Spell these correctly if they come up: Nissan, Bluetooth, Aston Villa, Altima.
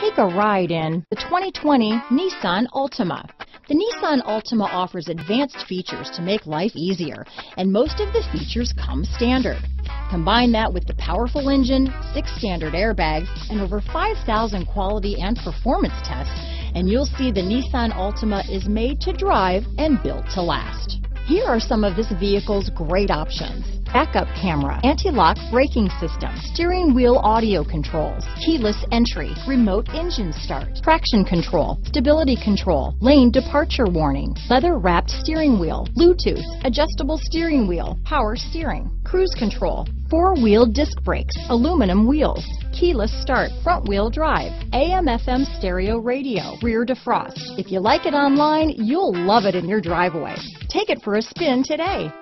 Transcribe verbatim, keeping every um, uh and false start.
Take a ride in the twenty twenty Nissan Altima. The Nissan Altima offers advanced features to make life easier, and most of the features come standard. Combine that with the powerful engine, six standard airbags, and over five thousand quality and performance tests, and you'll see the Nissan Altima is made to drive and built to last. Here are some of this vehicle's great options: backup camera, anti-lock braking system, steering wheel audio controls, keyless entry, remote engine start, traction control, stability control, lane departure warning, leather-wrapped steering wheel, Bluetooth, adjustable steering wheel, power steering, cruise control, four-wheel disc brakes, aluminum wheels, keyless start, front-wheel drive, A M F M stereo radio, rear defrost. If you like it online, you'll love it in your driveway. Take it for a spin today.